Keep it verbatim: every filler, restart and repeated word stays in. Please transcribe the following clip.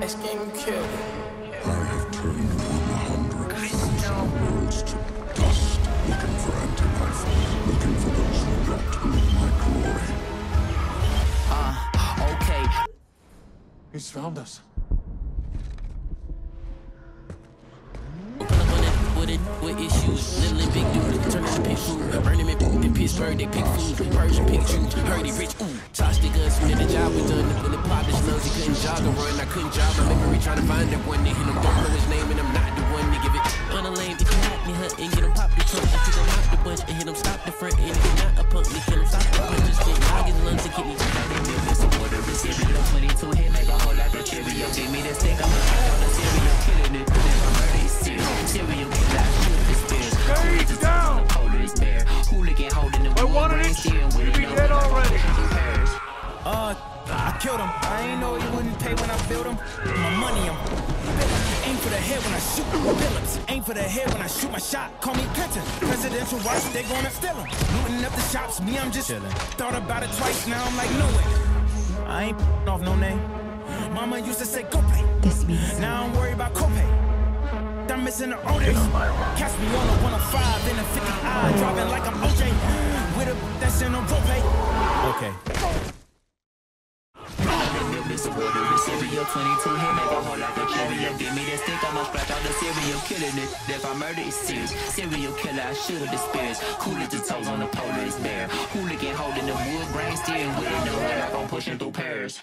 This game killed. I have turned one hundred thousand worlds to dust, looking for anti-life, looking for those who left to live my glory. Ah, uh, okay. He's found us. With issues, little big dude, Turkish pig food, burning me in Pittsburgh, they pick food, the Persian pig food, hurdy rich, ooh, toss the guns, did the job with done, when the poppers loves, he couldn't jog or run, I couldn't jog, my memory trying to find that one, they hit him, don't know his name, and I'm not the one, they give it, on a lane, they can me, hunt, and get him pop the trunk, I pick him up the bunch, and hit him stop the front, and if not a punk, they kill him stop the punch, just get dog his lungs and kidneys, they feel this a quarter of cereal, twenty-two hit like a whole lot of Cheerio, give me that stick, I'm a high on the cereal, killing it, then my murder is cereal, stay down! I wanted it! You'd be dead already! Uh, I killed him. I ain't know he wouldn't pay when I built him. My money, I'm Phillips. Aim for the head when I shoot Phillips. Aim for the head when I shoot my shot. Call me Clinton. Presidential watch, they gonna steal him. Looting up the shops, me, I'm just chilling. Thought about it twice, now I'm like, no way. I ain't f***ing off no name. Mama used to say, go pay. This means now I'm worried about copay. I'm missing the orders. Catch me on a one oh five in a fifty I, driving like I'm O J with a that's in a propane. Okay. This water is cereal, twenty-two hit like a whole lot of Cheerio. Give me that stick, I'ma splash out the cereal, killing it. If I murder, it's serious. Serial killer, I shoot the spirits. Cool as the toes on the polar bear. Hooligan holding the wood grain, steering with a new head like I'm pushing through Paris.